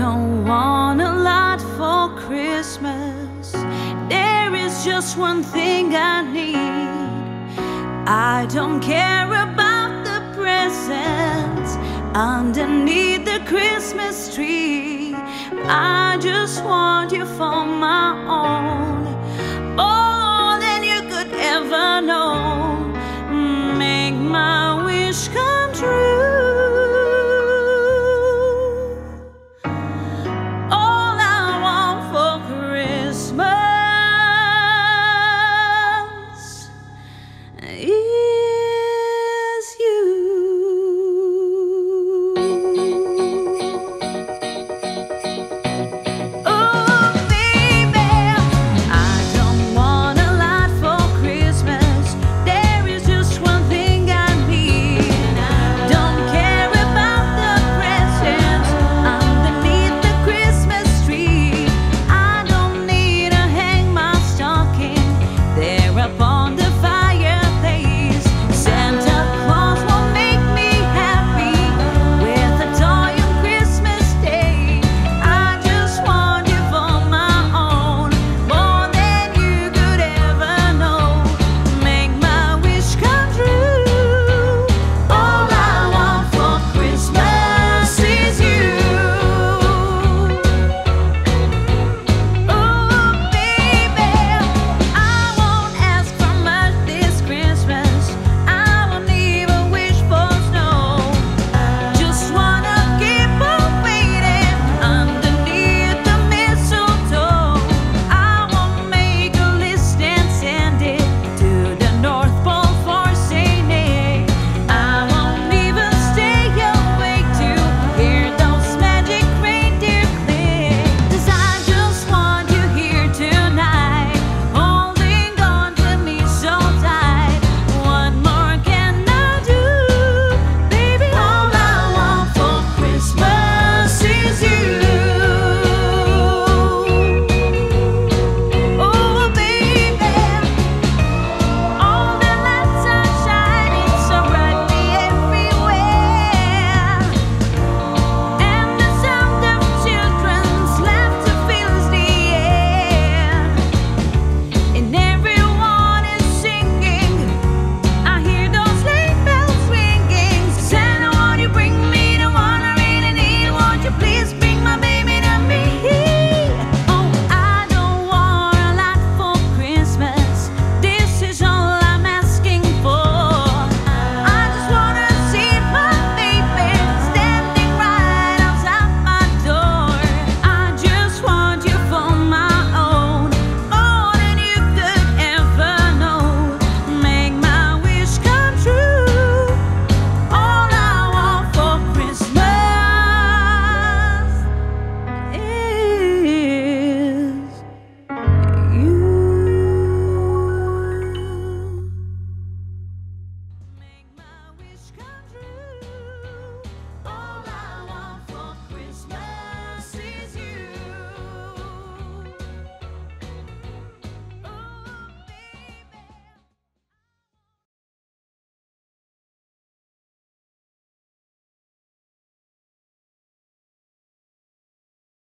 don't want a lot for Christmas. There is just one thing I need. I don't care about the presents underneath the Christmas tree. I just want you for my own.